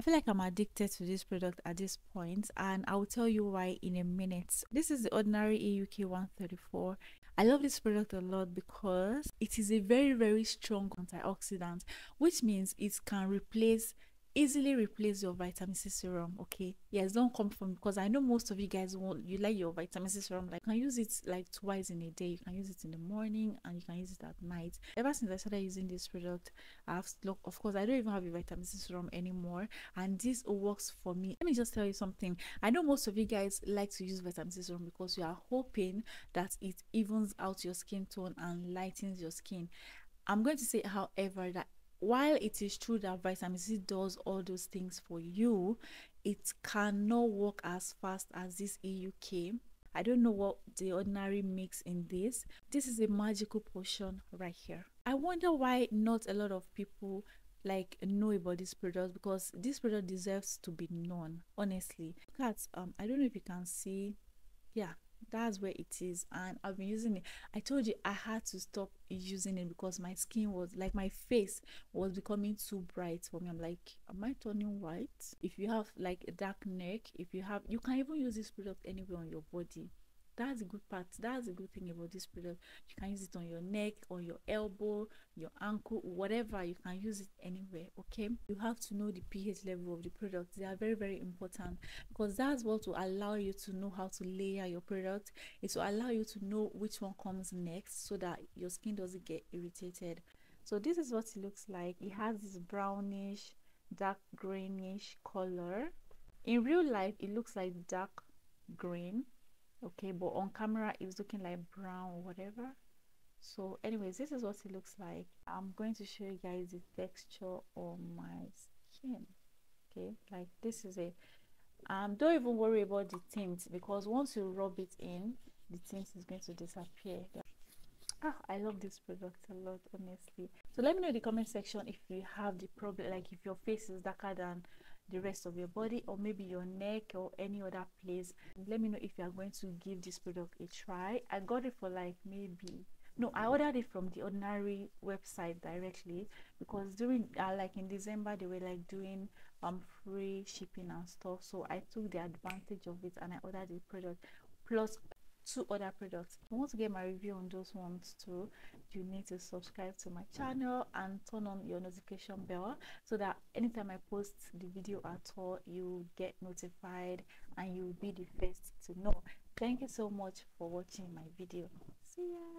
I feel like I'm addicted to this product at this point, and I'll tell you why in a minute. This is the Ordinary EUK 134. I love this product a lot because it is a very, very strong antioxidant, which means it can easily replace your vitamin C serum. Okay, yes, don't come from, because I know most of you guys won't, you like your vitamin C serum, like you can use it like twice in a day. You can use it in the morning and you can use it at night. Ever since I started using this product, I've looked, of course I don't even have a vitamin C serum anymore, and this works for me. Let me just tell you something. I know most of you guys like to use vitamin C serum because you are hoping that it evens out your skin tone and lightens your skin. I'm going to say, however, that while it is true that vitamin C does all those things for you, it cannot work as fast as this EUK. I don't know what the Ordinary makes in this. This is a magical potion right here. I wonder why not a lot of people like know about this product, because this product deserves to be known, honestly. Look at, I don't know if you can see, yeah, that's where it is, and I've been using it. I told you I had to stop using it because my skin was like, my face was becoming too bright for me. I'm like, am I turning white? If you have like a dark neck, if you have, you can even use this product anywhere on your body. That's a good part, that's a good thing about this product. You can use it on your neck, on your elbow, your ankle, whatever. You can use it anywhere. Okay, you have to know the pH level of the product. They are very, very important, because that's what will allow you to know how to layer your product. It will allow you to know which one comes next so that your skin doesn't get irritated. So this is what it looks like. It has this brownish, dark greenish color. In real life it looks like dark green, okay, but on camera it's looking like brown or whatever. So anyways, this is what it looks like. I'm going to show you guys the texture on my skin. Okay, like this is a, don't even worry about the tint, because once you rub it in, the tint is going to disappear. I love this product a lot, honestly. So let me know in the comment section if you have the problem, like if your face is darker than the rest of your body, or maybe your neck or any other place. Let me know if you are going to give this product a try. I got it for like maybe, no, I ordered it from the Ordinary website directly, because during like in December they were like doing free shipping and stuff, so I took the advantage of it and I ordered the product plus two other products. If you want to get my review on those ones too, you need to subscribe to my channel and turn on your notification bell so that anytime I post the video at all, you get notified and you'll be the first to know. Thank you so much for watching my video. See ya.